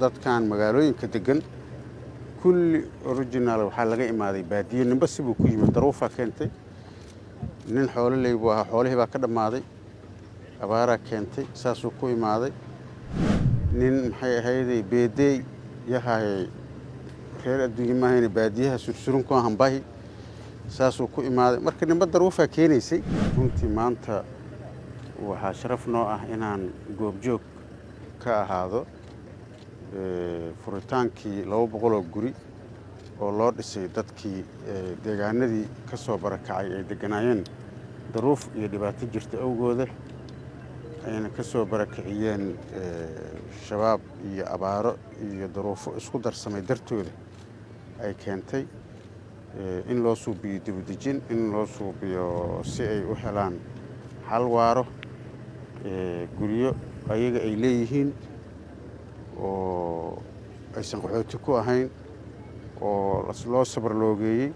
dadkan magaalooyinka degan kulli original waxa laga imaaday baadiyo nabas buu ku yimid daruufa keentay nin xoolo leey buu ahaa xoolahi baa ka dhamaaday abaara keentay saas uu ku imaaday nin maxay ahaydii beeday yahay reer adduunka ah ee baadiyaha sursurun ku hanbahay saas uu ku imaaday markii nimba daruufa keenaysay runtii maanta waxa sharaf noo ah inaan goobjoog ka ahaado furitaankii 200 guri oo loo dhisay dadkii deegaanadii ka soo barakacay ee deganaayeen daruuf iyo dhibaato jirta awgooda ayna ka soo barakaciyeen shabaab iyo abaaro iyo daruufo isku darsamay dartooda ay keentay in loo suubiyo dibadijin in loo suubiyo si ay u helaan hal waaro guriyo ayaga ay leeyihiin oo aysan qoxooti ku ahayn oo loo sabir loogeeyay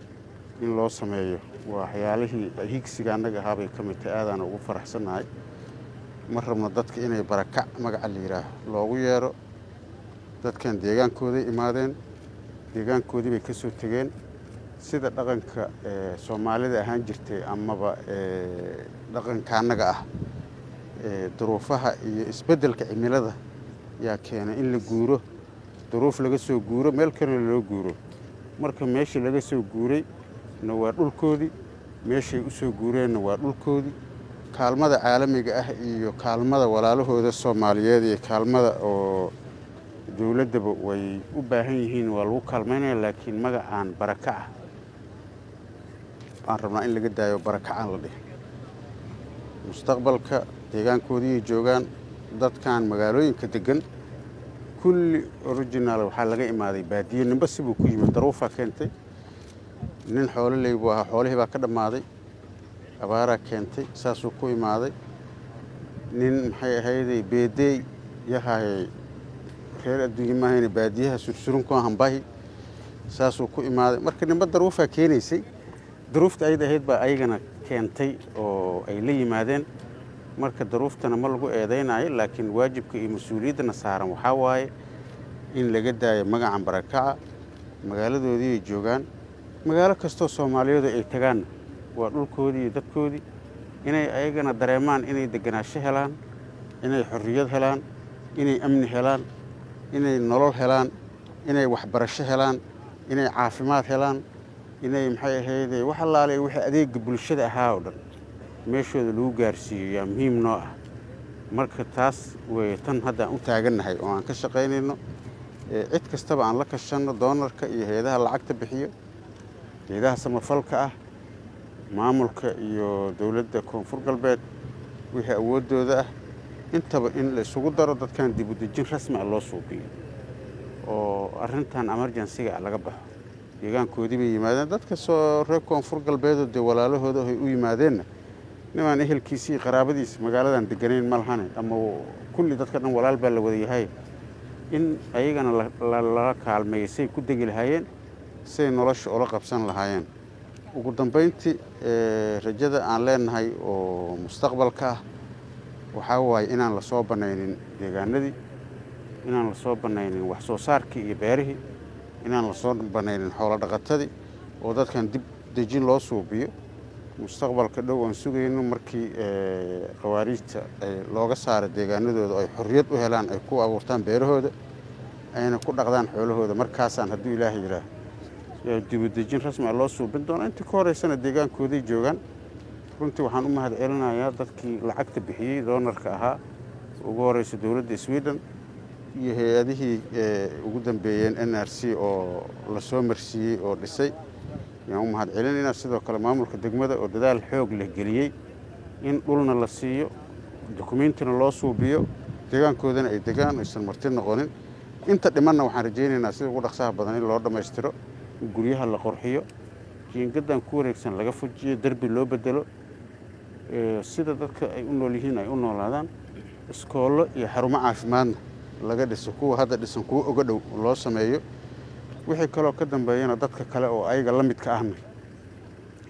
in loo sameeyo waxyaalihii higsiga anaga habay ka mid aadaan ugu faraxsanahay mar rabna dadka inay baraka magaca liiraa loogu yeero dadkan deegaankooda imaadeen deegaankoodii bay ka soo tageen sida dhaqanka Soomaalida ahaan jirtay amaba dhaqanka anaga ah duruufaha iyo isbedelka cimilada yaa keenay in la guuro duruuf laga soo guuro meel kale loo guuro marka meeshii laga soo guuray waa dhulkoodii meeshii u soo guureen waa dhulkoodii kaalmada caalamiga ah iyo kaalmada walaalahooda Soomaaliyeed iyo kaalmada oo dawladda way u baahan yihiin waa lagu kaalmeynaa laakiin magacaan baraka ah aan rabnaa in laga daayo baraka aan la dhigay mustaqbalka deegaankoodii joogan dadkan magaalooyinka degan kulli original waxa laga imaaday baadiyo nabas buu ku yimid daruufa keentay nin xoolo leey buu ahaa xoolahi baa ka dhamaaday abaara keentay saas uu ku imaaday nin maxay ahaydii beeday yahay reer adduunka ah ee baadiyaha sursurun ku hanbahay saas uu ku imaaday markii nimba daruufa keenaysay daruufta ay ahayd baa ayagana keentay oo ay la yimaadeen marka daruuftana ma lagu eedeynayo laakiin waajibka iyo mas'uuliyadna saaran waxa waaye in laga daayo magacan barakaca magaaladoodii ay joogan magaalo kasto Soomaaliyeed ay tagaan waa dhulkoodii iyo dadkoodii inay ayagana dareemaan inay deganaansho helaan inay xorriyad helaan inay amni helaan inay nolol helaan inay waxbarasho helaan inay caafimaad helaan inay maxay ahaydii wax allaale wixii adeeg bulshada ahaa oo dhan meeshooda lagu gaarsiiyo yaa muhiim noo ah marka taas way tan hadda u taaganahay oo aan ka shaqeynayno cid kastaba aan la kashano doonarka iyo heedaha lacagta bixiyo heedaha samafalka ah maamulka iyo dawladda koonfur galbeed wixii awoodooda ah intaba in la isugu daro dadkan dib u dejin rasmi ah loo suubiyo oo arrintan emergency-ga laga baxo deegaankoodii bay yimaadeen dadka soo reer koonfur galbeed oo de walaalahooda u yimaadeen niman ehelkiisii qaraabadiis magaaladan deganeen malhane ama kulli dadka dhan walaal baa la wadayahay in ayagana la kaalmeysay ku degi lahaayeen si nolosha oo la qabsan lahaayeen ugu dambeyntii rajada aan leenahay oo mustaqbalka waxa way inaan la soo banaynin deegaanadii inaan la soo banaynin wax soo saarkii iyo beerihii inaan la soo banaynin xoolo dhaqatadii oo dadkan dib dejin loo suubiyo mustaqbalka dhow aan sugayno markii qawaariijta ay looga saaro deegaanadooda ay xorriyad u helaan ay ku abuurtaan beerahooda ayna ku dhaqdaan xoolahooda markaasaan haddii Ilaahay yiraahdo dibadejin rasmi ah loo suubin doona intii ka horeysana deegaankoodii joogan runtii waxaan u mahad celinayaa dadkii lacagta bixiyay doonarka ahaa ugu horeysay dawladda Sweden iyo hay'adihii ugu dambeeyeen NRC oo la soo marsiiyay oo dhisay يوم هاد علينا سيدو كلام عمرك دقمة ودادا الحوج اللي جليه إن قلنا للسيو دوكومنتنا الله صوبيو تجان كودنا تجان إيش المرتين قانين أنت دمنا وحرجينا ناس يقول أخسر بدني الأرض ما يشتروا جريها اللي قرحيو جين قدام كوريكسن لقى فوجي درب اللو بدلو سيدا دك يقولوا لي هنا يقولوا لهذا إسكالو يحرم عفمان لقى دسكو هذا دسكو أقدو الله سمايو wixii kale ka dambeeyana dadka kale oo ayaga la midka ahna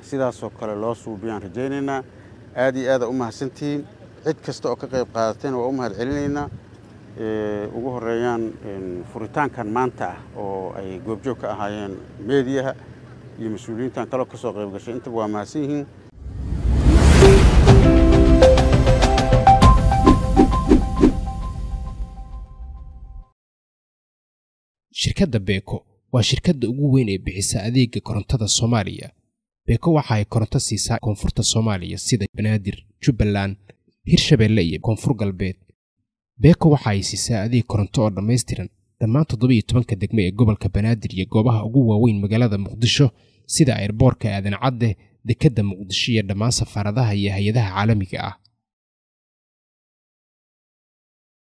sidaas oo kale loo suubiyaan rajaynayna aad iyo aad u mahadsantiin cid kasta oo ka qayb qaadateen oo u mahad celinayna ugu horeeyaan furitaankan maanta oo ay goobjoog ka ahaayeen meediyaha iyo mas'uuliyiinta kala ka soo qayb gashay inta waa maasiin yihiin. shirkadda Beko waa shirkadda ugu weyn ee bixisa adeegga korontada Soomaaliya. Beko waxa ay koronto siisaa koonfurta Soomaaliya sida Banaadir, Jubbaland, Hirshabeelle iyo Koonfur Galbeed. Beko waxa ay siisaa adeeg koronto oo dhameystiran dhammaan 17 degmo ee gobolka Banaadir iyo goobaha ugu waaweyn magaalada Muqdisho sida airboorka Aadan Cadde, dekedda Muqdisho iyo dhammaan safaaradaha iyo hay'adaha caalamiga ah.